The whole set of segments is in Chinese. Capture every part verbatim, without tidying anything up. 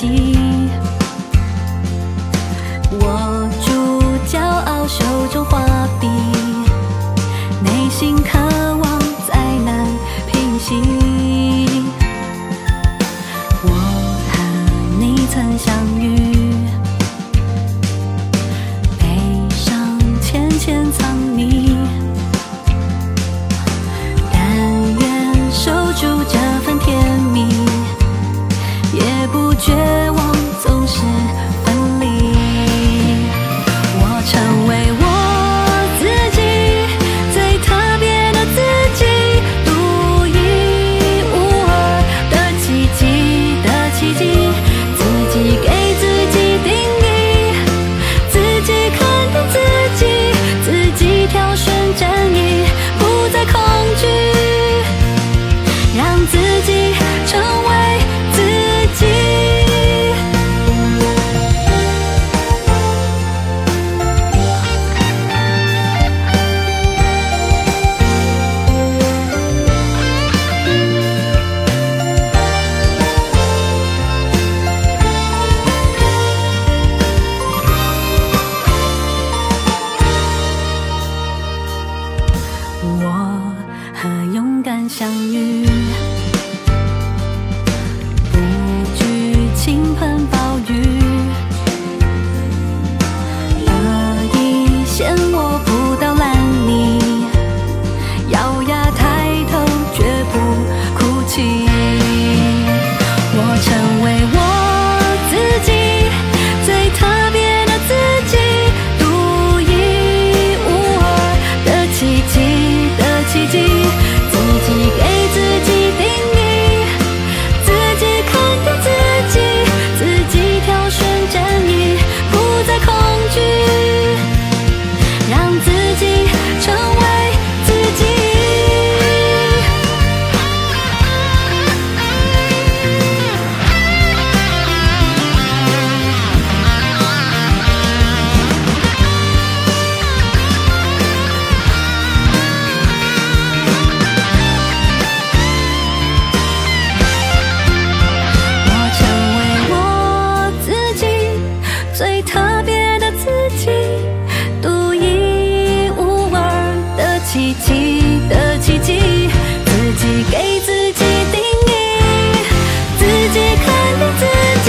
己。我主骄傲手中画笔，内心渴望再难平息。我和你曾相遇，悲伤浅浅藏匿。但愿守住这份甜蜜，也不绝望，总是分离。我成为我自己，最特别的自己，独一无二的奇迹的奇迹，自己给自己定义，自己肯定自己，自己挑选正义，不再恐惧，让自己成为自己。 我和勇敢相遇，不惧倾盆暴雨。恶意嫌我不到烂泥，咬牙抬头绝不哭泣。我成为我自己，最特别的自己，独一无二的奇迹。 奇迹，自己给自己定义，自己肯定自己，自己挑选正义，不再恐惧，让自己成为自己。奇迹的奇迹，自己给自己定义，自己肯定自己，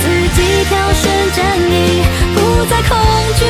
自己挑选正义，不再恐惧。